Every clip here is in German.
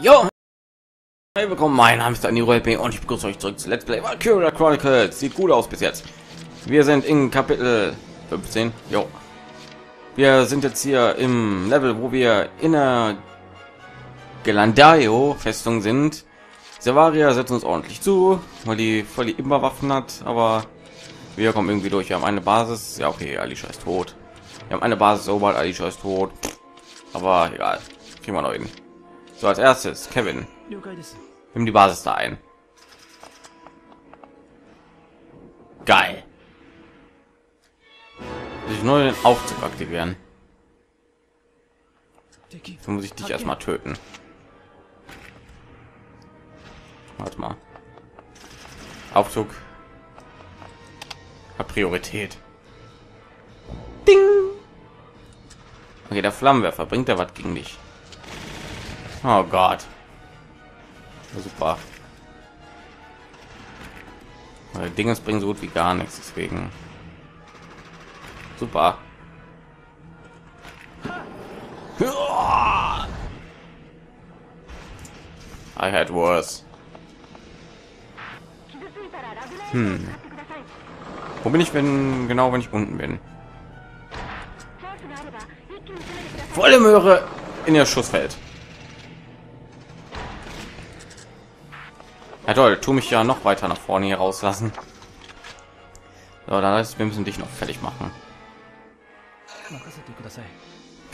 Jo! Hey, willkommen, mein Name ist DanieruLP und ich begrüße euch zurück zu Let's Play Valkyria Chronicles. Sieht gut aus bis jetzt. Wir sind in Kapitel 15. Jo. Wir sind jetzt hier im Level, wo wir in der Gelandayo Festung sind. Selvaria setzt uns ordentlich zu, weil die voll die Imba-Waffen hat, aber wir kommen irgendwie durch. Wir haben eine Basis. Ja, okay, Alicia ist tot. Wir haben eine Basis, sobald Alicia ist tot. Aber egal, kriegen wir noch hin. So, als erstes Kevin. Wir haben die Basis da ein. Geil. Muss ich nur den Aufzug aktivieren. So muss ich dich erstmal töten. Warte mal. Aufzug hat Priorität. Ding. Okay, der Flammenwerfer, bringt er was gegen dich? Oh Gott. Super. Weil Dinge bringen so gut wie gar nichts, deswegen. Super. I had worse. Hm. Wo bin ich, wenn ich unten bin? Volle Möhre in ihr Schussfeld. Ja toll, tu mich ja noch weiter nach vorne hier rauslassen. So, dann heißt, wir müssen dich noch fertig machen.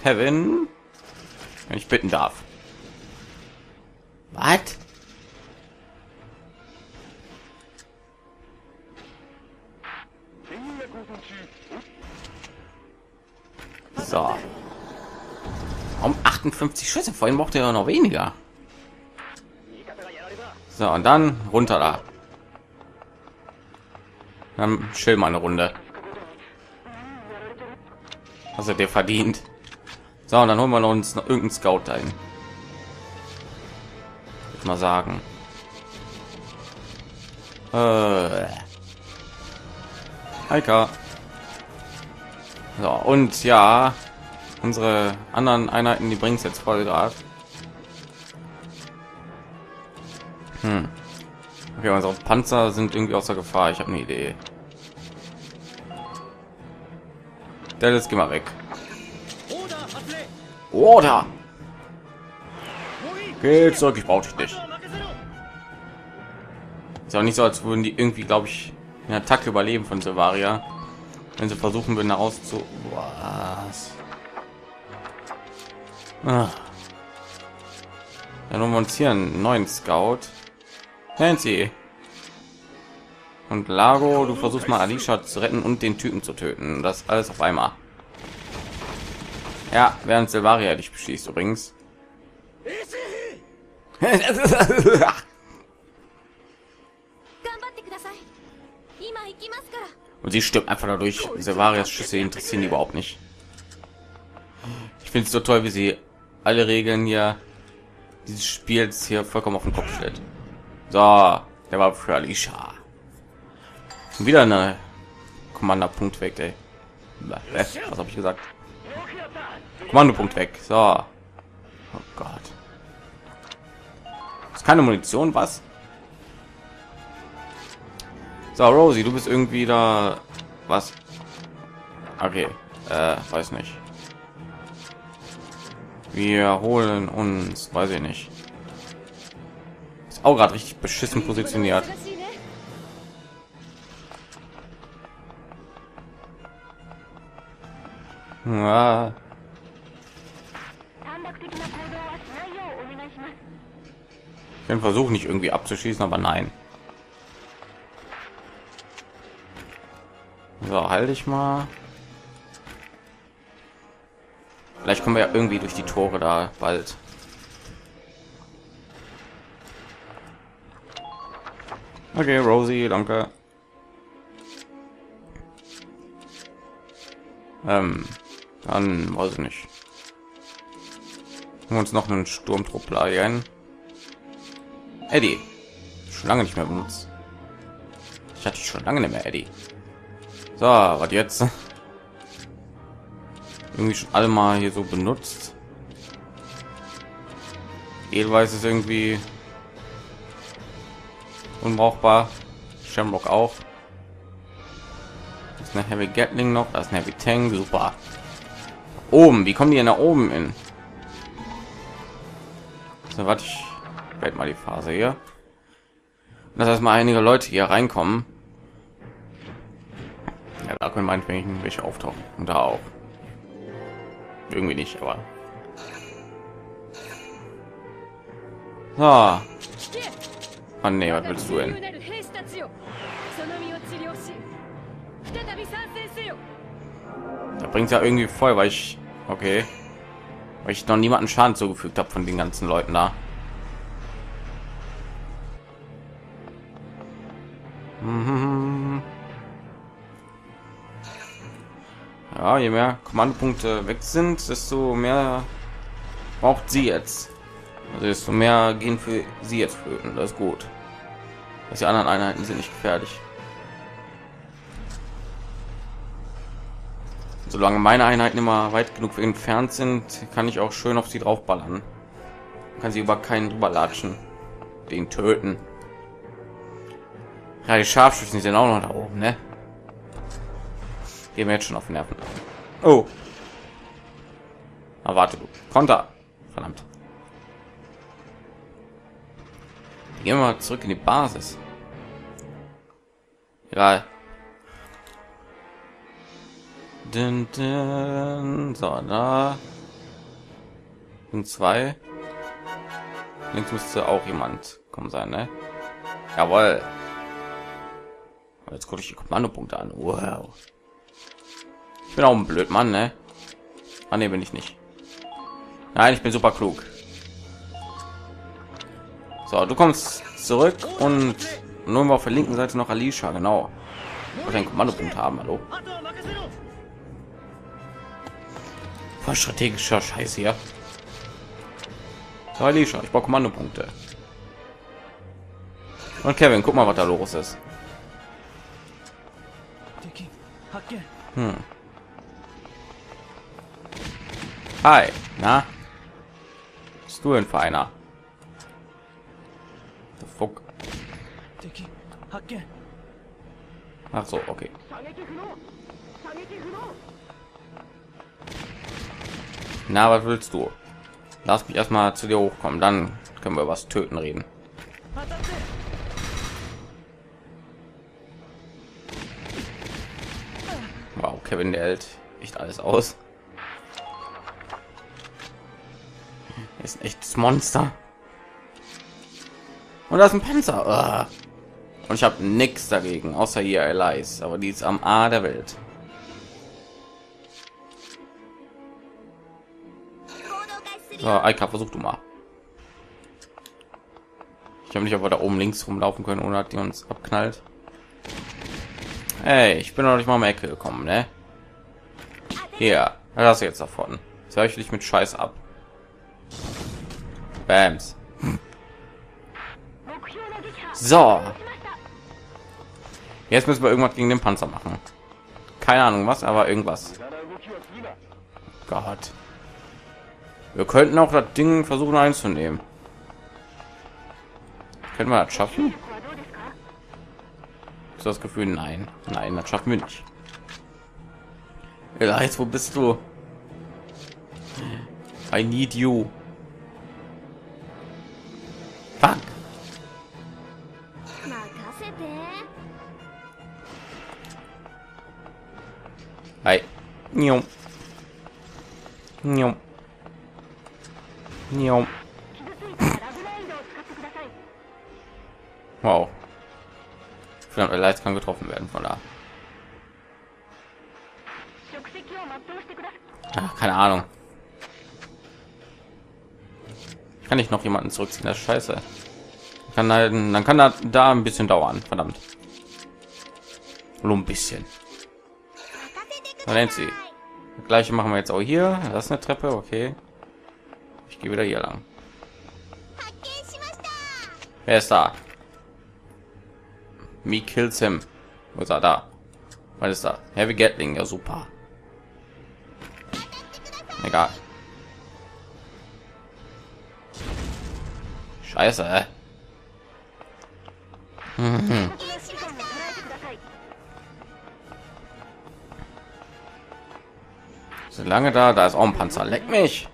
Kevin, wenn ich bitten darf. Was? So. Um 58 Schüsse, vorhin mochte er noch weniger. So, und dann runter da. Dann chill mal eine Runde. Hast du dir verdient. So, und dann holen wir uns noch irgendeinen Scout ein. Würde mal sagen. Heika. So, und ja, unsere anderen Einheiten, die bringen es jetzt voll gerade. Okay, unsere Panzer sind irgendwie außer Gefahr. Ich habe eine Idee. Dallas, geh mal weg. Oder geh zurück, ich brauche dich nicht. Ist auch nicht so, als würden die irgendwie, glaube ich, eine Attacke überleben von Selvaria, wenn sie versuchen würden, daraus zu... Was? Ah. Dann holen wir uns hier einen neuen Scout. Nancy und Largo, du versuchst mal Alicia zu retten und den Typen zu töten. Das alles auf einmal. Ja, während Selvaria dich beschießt übrigens. Und sie stirbt einfach dadurch. Selvarias Schüsse interessieren die überhaupt nicht. Ich finde es so toll, wie sie alle Regeln hier dieses Spiels hier vollkommen auf den Kopf stellt. So, der war für Alicia. Und wieder eine Kommandopunkt weg, ey. Was habe ich gesagt? Kommandopunkt weg. So. Oh Gott. Ist keine Munition, was? So, Rosie, du bist irgendwie da... Was? Okay, weiß nicht. Wir holen uns, weiß ich nicht. Auch gerade richtig beschissen positioniert. Ja. Ich kann versuchen, nicht irgendwie abzuschießen, aber nein. So, halte ich mal. Vielleicht kommen wir ja irgendwie durch die Tore da bald. Okay, Rosie, danke. Dann weiß ich nicht. Haben uns noch einen Sturmtruppler ein. Eddie. Schon lange nicht mehr benutzt. Ich hatte schon lange nicht mehr Eddie. So, was jetzt? Irgendwie schon alle mal hier so benutzt. Edelweiß ist irgendwie unbrauchbar. Shamrock auch. Das ist eine Heavy Gatling noch. Das ist ein Heavy Tank. Super. Oben. Wie kommen die denn nach oben in? So, warte, ich werde mal die Phase hier. Das heißt, mal einige Leute hier reinkommen. Ja, da können meinetwegen welche auftauchen. Und da auch. Irgendwie nicht, aber. Ah. Oh nee, was willst du denn? Da bringt ja irgendwie voll, weil ich okay, weil ich noch niemanden Schaden zugefügt habe von den ganzen Leuten da. Ja, je mehr Kommandopunkte weg sind, desto mehr braucht sie jetzt. Also desto mehr gehen für sie jetzt flöten. Das ist gut. Dass die anderen Einheiten sind nicht gefährlich. Solange meine Einheiten immer weit genug entfernt sind, kann ich auch schön auf sie draufballern. Kann sie über keinen drüber latschen, den töten. Ja, die Scharfschützen sind auch noch da oben, ne? Gehen wir jetzt schon auf den Nerven. Oh, aber warte, du Konter, verdammt. Gehen wir mal zurück in die Basis. Egal. Dün, dün. So, da sind zwei. Links müsste auch jemand kommen sein, ne? Jawohl. Jetzt gucke ich die Kommandopunkte an. Wow. Ich bin auch ein Blödmann, ne? Ah, ne, bin ich nicht. Nein, ich bin super klug. So, du kommst zurück und nur mal auf der linken Seite noch Alicia, genau. Und einen Kommandopunkt haben, hallo. Voll strategischer Scheiß hier. So, Alicia, ich brauche Kommandopunkte. Und Kevin, guck mal, was da los ist. Hm. Hi, na? Was bist du denn für einer? Fuck. Ach so, okay. Na, was willst du? Lass mich erstmal zu dir hochkommen, dann können wir was töten reden. Wow, Kevin, der hält echt alles aus. Er ist ein echtes Monster. Und das ist ein Panzer. Und ich habe nichts dagegen, außer hier Alice, aber die ist am A der Welt. So, Eika, versuch du mal. Ich habe nicht, ob wir da oben links rumlaufen können, ohne dass die uns abknallt. Hey, ich bin noch nicht mal um die Ecke gekommen, ne? Ja, das jetzt davon. Jetzt höre ich dich mit Scheiß ab. Bams. So, jetzt müssen wir irgendwas gegen den Panzer machen. Keine Ahnung was, aber irgendwas. Gott, wir könnten auch das Ding versuchen einzunehmen. Können wir das schaffen? Ist das Gefühl? Nein, nein, das schaffen wir nicht. Elias, wo bist du? I need you. Fuck. Hi. Nium. Nium. Nium. Wow. Vielleicht Elias kann getroffen werden von da. Ach, keine Ahnung. Kann ich noch jemanden zurückziehen? Das ist scheiße. Kann halt, dann kann das da ein bisschen dauern. Verdammt. Nur ein bisschen. Nancy. Das gleiche machen wir jetzt auch hier. Das ist eine Treppe, okay. Ich gehe wieder hier lang. Wer ist da? Me kills him. Wo ist er da? Was ist da? Heavy Gatling, ja super. Egal. Scheiße. Solange da ist auch ein Panzer. Leck mich.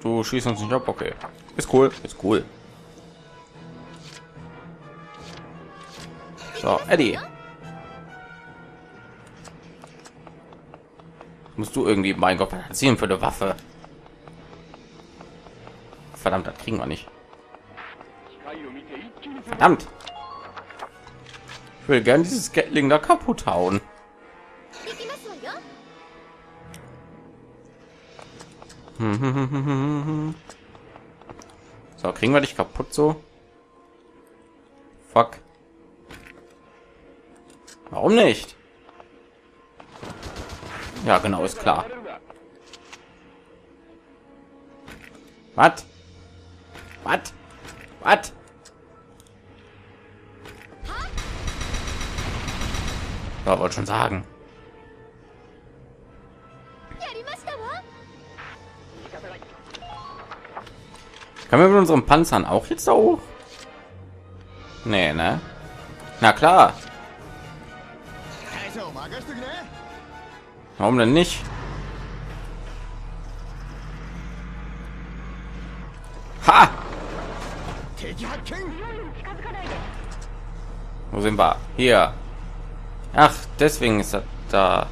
Du schießt uns nicht ab, okay. Ist cool, ist cool. So, Eddie. Musst du irgendwie, mein Gott, was ist denn für eine Waffe? Verdammt, das kriegen wir nicht. Verdammt. Ich will gerne dieses Gatling da kaputt hauen. So, kriegen wir dich kaputt so? Fuck. Warum nicht? Ja, genau, ist klar. Was? Was? Was? Da wollte schon sagen. Können wir mit unseren Panzern auch jetzt da hoch? Nee, ne? Na klar. Warum denn nicht? Ha! Wo sind wir? Hier. Ach, deswegen ist das da.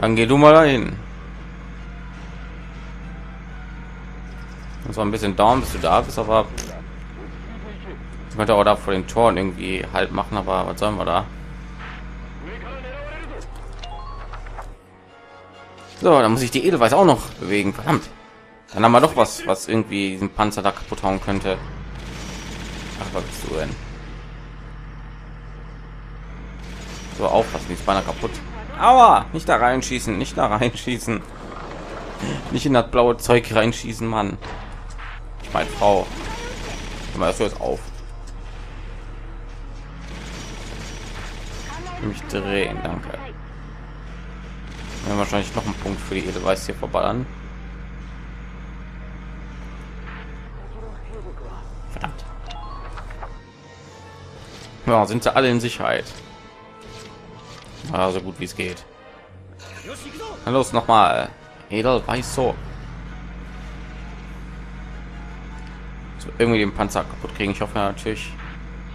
Dann geh du mal dahin. So ein bisschen down, bist du da bist, aber ich könnte auch da vor den Toren irgendwie halt machen, aber was sollen wir da? So, dann muss ich die Edelweiß auch noch bewegen, verdammt. Dann haben wir doch was, was irgendwie diesen Panzer da kaputt hauen könnte. Ach, was bist du denn? So, aufpassen, die ist beinahe kaputt. Aua, nicht da reinschießen, nicht da reinschießen. Nicht in das blaue Zeug reinschießen, Mann. Meine Frau, mal das jetzt auf. Mich drehen, danke. Wir haben wahrscheinlich noch einen Punkt für die Edelweiß hier verballern. Verdammt. Ja, sind sie alle in Sicherheit? Ja, so gut wie es geht. Na los, noch mal Edelweiß so. Irgendwie den Panzer kaputt kriegen. Ich hoffe natürlich,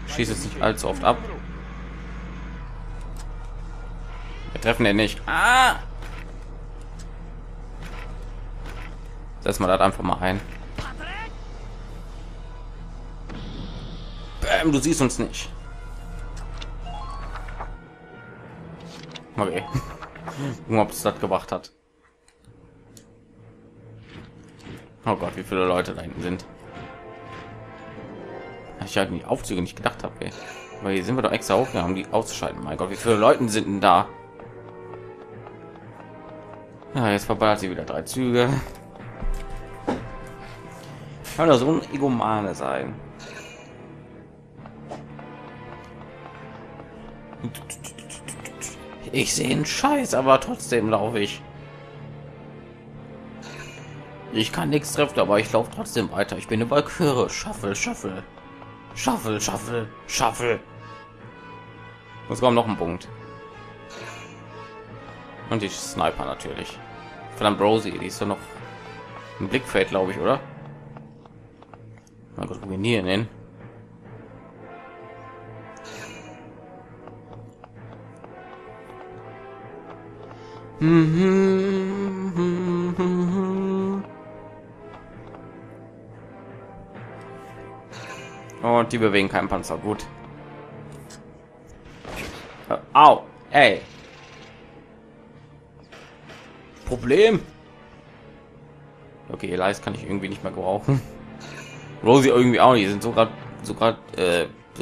schießt es nicht allzu oft ab. Wir treffen den nicht. Ah! Setz mal das einfach mal ein. Bäm, du siehst uns nicht. Okay. Nur ob es das gebracht hat. Oh Gott, wie viele Leute da hinten sind. Ich habe die Aufzüge nicht gedacht habe, ey. Weil hier sind wir doch extra hochgegangen, um die auszuschalten. Mein Gott, wie viele Leute sind denn da? Ja, jetzt verballert sie wieder 3 Züge. Kann doch so ein Egomane sein. Ich sehe einen Scheiß, aber trotzdem laufe ich. Ich kann nichts treffen, aber ich laufe trotzdem weiter. Ich bin eine Valkyrie. Shuffle, shuffle. Shuffle, shuffle, shuffle. Jetzt kommt noch ein Punkt. Und die Sniper natürlich. Verdammt, Rosie, die ist ja noch im Blickfeld, glaube ich, oder? Mein Gott, wo gehen die hin? Und die bewegen keinen Panzer. Gut. Au, ey. Problem. Okay, Leis kann ich irgendwie nicht mehr gebrauchen. Rosie irgendwie auch nicht. Die sind so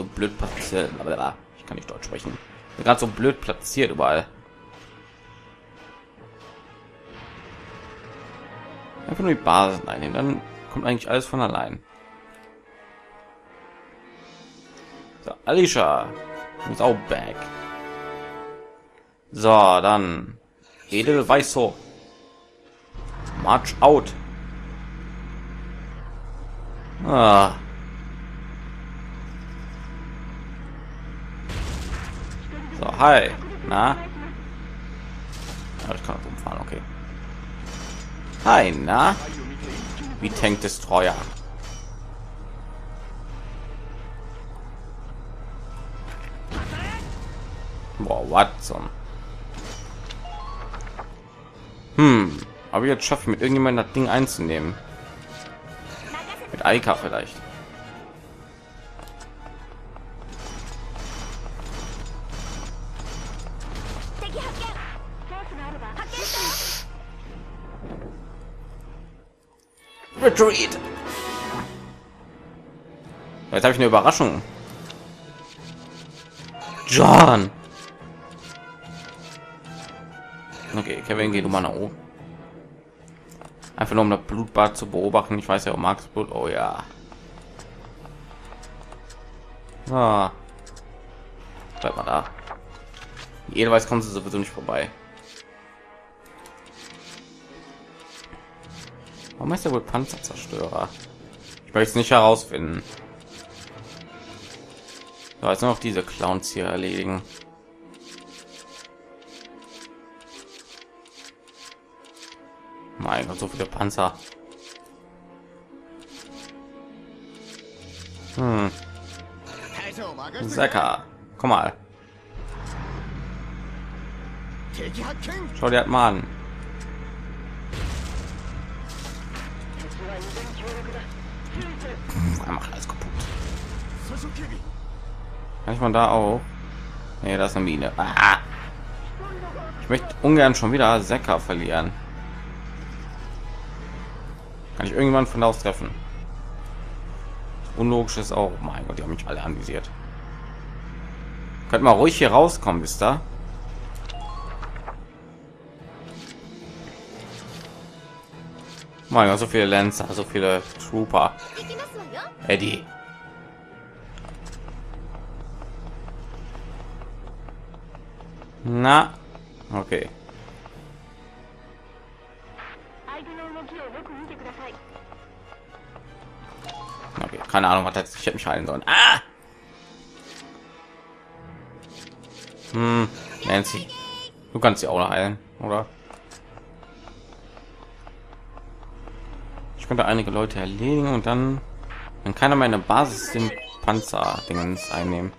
blöd platziert. Aber ich kann nicht Deutsch sprechen. Gerade so blöd platziert überall. Einfach nur die Basen einnehmen, dann kommt eigentlich alles von allein. Alicia ist auch back. So, dann Edelweiß hoch. March out. Ah. So, hi. Na? Ja, ich kann auch umfahren, okay. Hi, na? Wie Tank Destroyer. Boah, Watson. Aber jetzt schaffe ich mit irgendjemandem das Ding einzunehmen. Mit Aika vielleicht. Retreat. Jetzt habe ich eine Überraschung. John. Okay, Kevin, geh du mal nach oben. Einfach nur um das Blutbad zu beobachten. Ich weiß ja, Max Blut. Oh ja. Ah. Bleib mal da. Jedenfalls kommen sie sowieso nicht vorbei. Warum ist der wohl Panzerzerstörer? Ich möchte es nicht herausfinden. Da ist noch diese Clowns hier erledigen. Mein Gott, so viele Panzer. Sacker, komm mal. Schau dir mal an. Er macht alles kaputt. Kann ich mal da auch? Nee, das ist eine Mine. Ah. Ich möchte ungern schon wieder Säcker verlieren. Kann ich irgendwann von da aus treffen? Unlogisch ist auch. Mein Gott, die haben mich alle anvisiert. Könnt mal ruhig hier rauskommen, wisst ihr? Mein Gott, so viele Lancer, so viele Trooper. Eddie. Na, okay. Okay, keine Ahnung, was das ist. Ich hätte mich heilen sollen. Ah! Nancy, du kannst sie auch noch heilen, oder? Ich könnte einige Leute erledigen und dann kann er meine Basis den Panzer-Dingens einnehmen.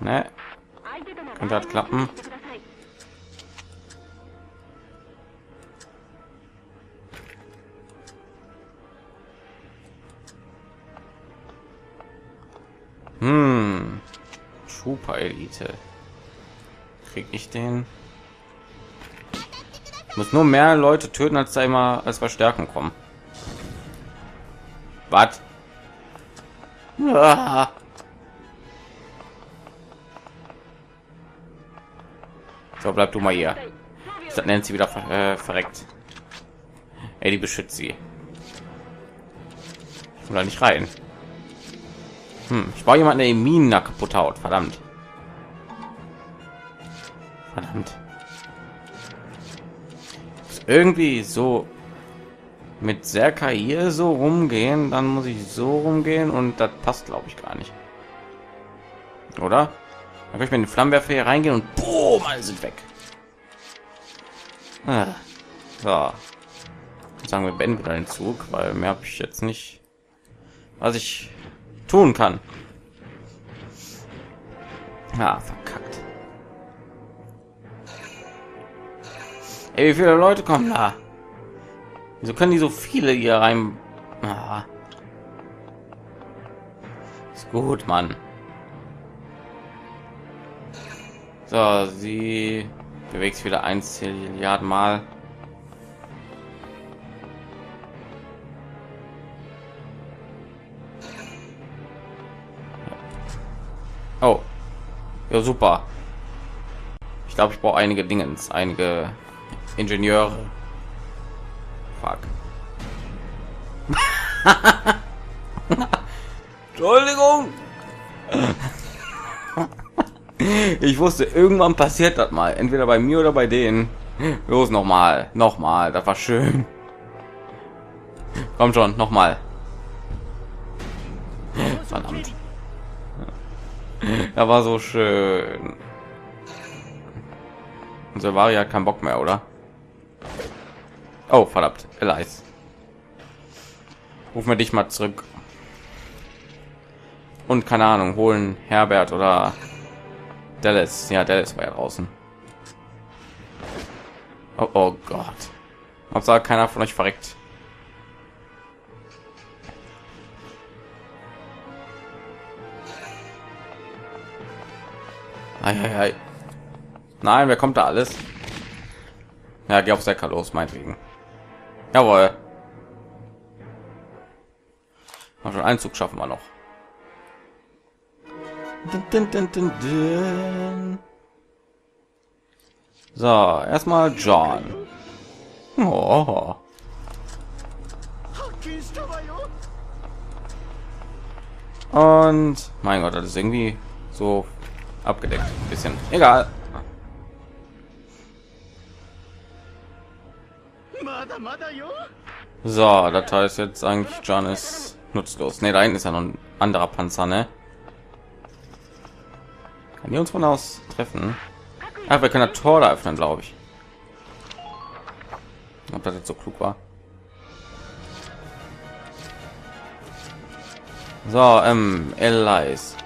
Ne? Könnte das klappen? Super Elite. Krieg ich den? Muss nur mehr Leute töten, als da immer als Verstärkung kommen. Was? Ah. So, bleib du mal hier. Das nennt sie wieder verreckt. Ey, die beschützt sie. Ich will da nicht rein. Ich war jemand, der die Minen da kaputt haut. Verdammt. Verdammt. Irgendwie so mit Serka hier so rumgehen, dann muss ich so rumgehen und das passt, glaube ich, gar nicht. Oder? Dann kann ich mit den Flammenwerfer hier reingehen und boom, alle sind weg. So. Sagen wir beenden wieder den Zug, weil mehr habe ich jetzt nicht, was ich tun kann. Ja, verkackt. Ey, wie viele Leute kommen da? Wieso können die so viele hier rein? Ah. Ist gut, Mann. So, sie bewegt sich wieder 1 Zilliarden Mal. Oh, ja super. Ich glaube, ich brauche einige Dingens, einige Ingenieure. Fuck. Entschuldigung. Ich wusste, irgendwann passiert das mal. Entweder bei mir oder bei denen. Los, nochmal. Das war schön. Komm schon, nochmal. Verdammt. Das war so schön. Und Selvaria hat keinen Bock mehr, oder? Oh, verdammt. Elias. Ruf mir dich mal zurück. Und keine Ahnung, holen Herbert oder Dallas. Ja, Dallas war ja draußen. Oh, oh Gott. Hauptsache keiner von euch verreckt. Eieiei. Nein, wer kommt da alles? Ja, geh auf Säcker los, meinetwegen. Jawohl. Mal schon einen Zug schaffen wir noch. So, erstmal John. Oh. Und mein Gott, das ist irgendwie so abgedeckt. Ein bisschen. Egal. So, das heißt jetzt eigentlich, John ist nutzlos. Ne, da hinten ist ja noch ein anderer Panzer, ne? Kann die uns von aus treffen? Ach, wir können das Tor da öffnen, glaube ich. Ob das jetzt so klug war. So, Elias.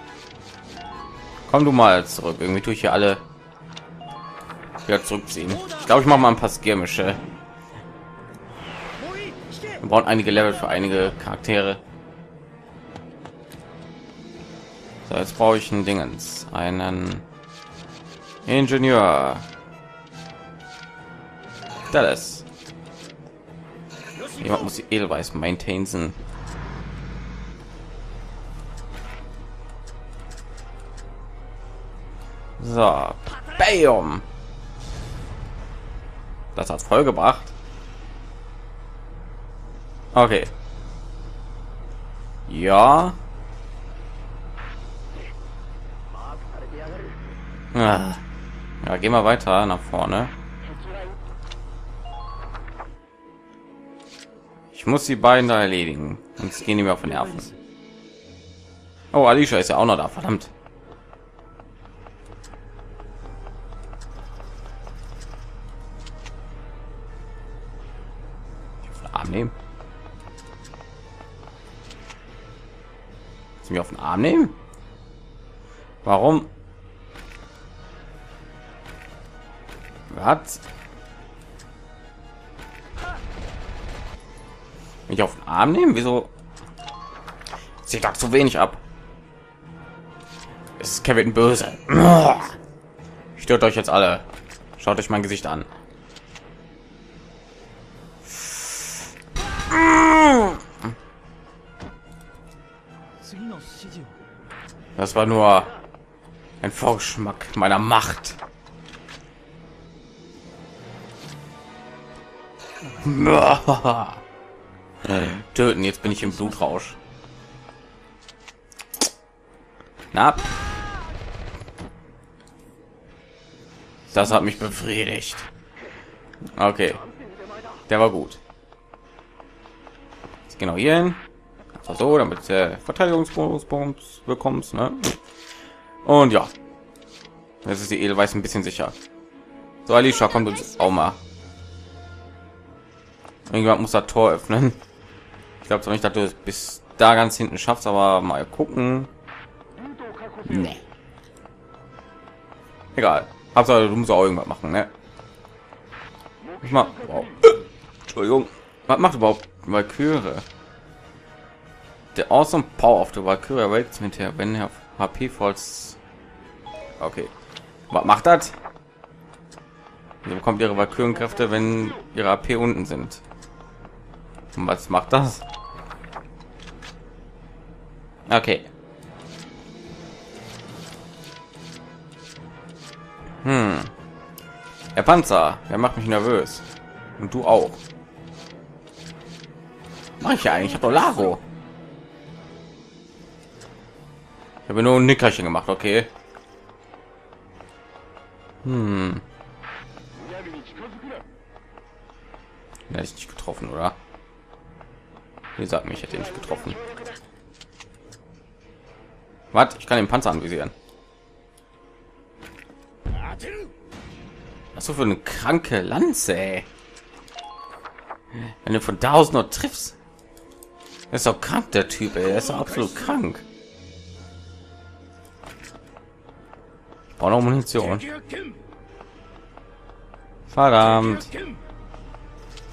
Komm du mal zurück. Irgendwie tue ich hier alle wieder zurückziehen. Ich glaube, ich mache mal ein paar Skirmische. Wir brauchen einige Level für einige Charaktere. So, jetzt brauche ich einen Dingens, einen Ingenieur. Dallas. Jemand muss die Edelweiß maintainen. So, bam. Das hat voll gebracht. Okay. Ja. Ja, gehen wir weiter nach vorne. Ich muss die beiden da erledigen. Jetzt gehen die mir auf den Nerven. Oh, Alicia ist ja auch noch da, verdammt. Auf den Arm nehmen. Sie mir auf den Arm nehmen? Warum? Hat mich auf den Arm nehmen? Wieso sieht doch zu wenig ab? Ist Kevin böse? Stört euch jetzt alle. Schaut euch mein Gesicht an. Das war nur ein Vorgeschmack meiner Macht. Töten, jetzt bin ich im Blutrausch. Na, das hat mich befriedigt. Okay, der war gut. Jetzt genau hier hin. Also, damit Verteidigungsbonus bekommst, ne? Und ja, das ist die Edelweiß ein bisschen sicher. So, Alicia, kommt uns auch mal. Irgendwann muss das Tor öffnen. Ich glaube zwar nicht, dass du es bis da ganz hinten schaffst, aber mal gucken. Nee. Egal. Hauptsache, du musst auch irgendwas machen, ne? Ich mach. Wow. Entschuldigung. Was macht überhaupt Valkyrie? Der awesome Power auf der Valkyrie erwächst mit der, wenn er HP falls. Okay. Was macht das? Sie bekommt ihre Valkyrenkräfte, wenn ihre AP unten sind. Und was macht das? Okay. Hm. Der Panzer, der macht mich nervös. Und du auch. Mach ich ja eigentlich, ich habe doch Largo. Ich habe nur ein Nickerchen gemacht, okay. Hm. Er ist nicht getroffen, oder? Ihr sagt mir, ich hätte ihn nicht getroffen. Was? Ich kann den Panzer anvisieren. Was so für eine kranke Lanze, ey. Wenn du von da aus noch triffst. Er ist doch krank, der Typ, ey. Er ist doch absolut krank. Ich brauche noch Munition. Verdammt.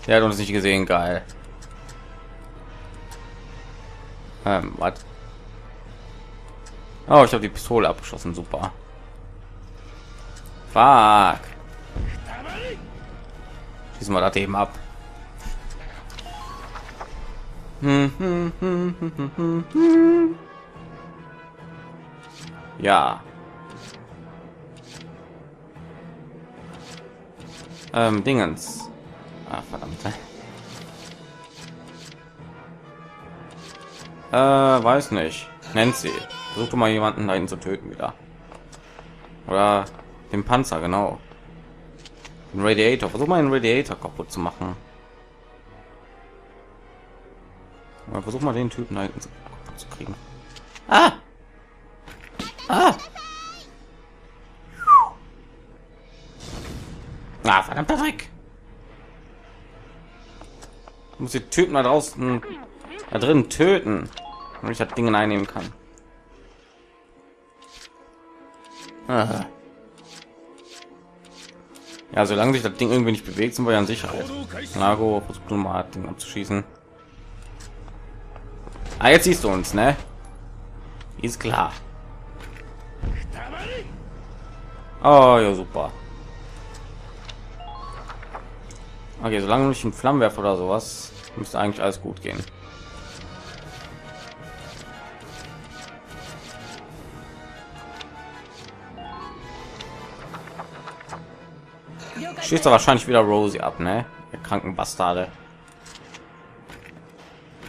Der hat uns nicht gesehen, geil. Was? Oh, ich habe die Pistole abgeschossen, super. Fuck. Schießen wir das eben ab. Ja. Dingens. Ah, verdammt. Weiß nicht. Nancy. Versuchte mal jemanden dahin zu töten wieder. Oder den Panzer, genau. Den Radiator. Versuch mal den Radiator kaputt zu machen. Oder versuch mal den Typen dahin kaputt zu kriegen. Ah! Ah! Na, verdammt, Dreck! Ich muss die Typen da draußen, da drin töten, wenn ich das Ding einnehmen kann. Ah. Ja, solange sich das Ding irgendwie nicht bewegt, sind wir ja in Sicherheit. Largo versucht nur mal Ding abzuschießen. Ah, jetzt siehst du uns, ne? Ist klar. Oh ja, super. Okay, solange ich einen Flammenwerfer oder sowas, müsste eigentlich alles gut gehen. Schießt er wahrscheinlich wieder Rosie ab, ne? Der kranken Bastarde.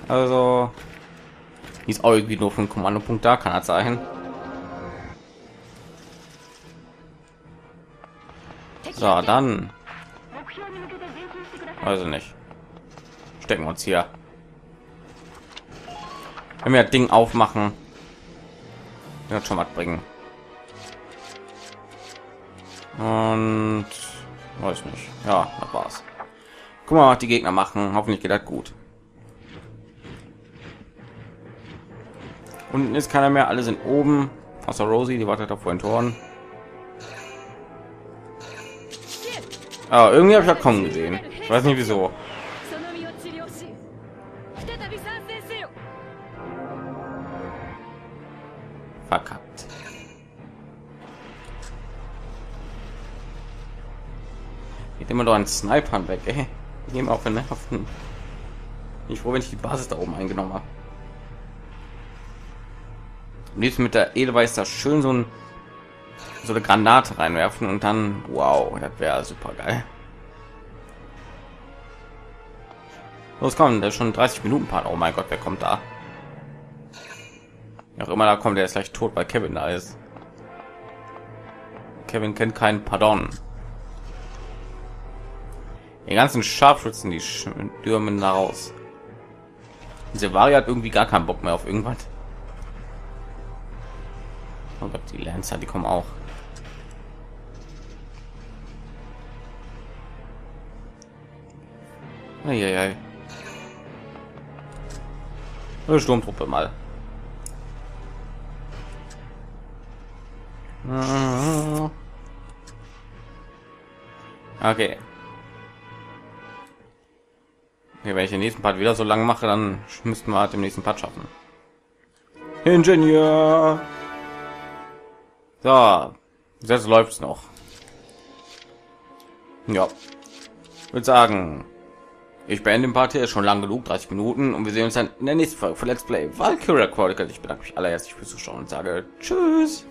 Also, die ist auch irgendwie nur vom Kommandopunkt da, kann er sein. So, dann. Also nicht. Stecken wir uns hier. Wenn wir das Ding aufmachen, wird schon was bringen. Und weiß nicht. Ja, das war's. Guck mal, was die Gegner machen. Hoffentlich geht das gut. Unten ist keiner mehr. Alle sind oben. Außer Rosie, die wartet auf vor den Toren. Ah, irgendwie habe ich das kommen gesehen. Ich weiß nicht wieso. Verkackt. Geht immer doch ein Sniper weg, ey. Ich nehme auf den Nerven. Ich froh, wenn ich die Basis da oben eingenommen habe. Am liebsten mit der Edelweiß da schön so eine Granate reinwerfen und dann, wow, das wäre super geil. Los, kommen da schon 30 Minuten Part. Oh mein Gott, wer kommt da? Wer auch immer da kommt, der ist gleich tot, weil Kevin da ist. Kevin kennt keinen Pardon. Die ganzen Scharfschützen, die stürmen da raus. Selvaria hat irgendwie gar keinen Bock mehr auf irgendwas. Oh Gott, die Lancer, die kommen auch. Eieiei. Sturmtruppe mal. Okay. Wenn ich den nächsten Part wieder so lange mache, dann müssten wir halt im nächsten Part schaffen. Ingenieur. So, jetzt läuft es noch. Ja, würde sagen, ich beende den Part hier, ist schon lang genug, 30 Minuten, und wir sehen uns dann in der nächsten Folge von Let's Play Valkyria Chronicles. Ich bedanke mich allerherzlich fürs Zuschauen und sage Tschüss.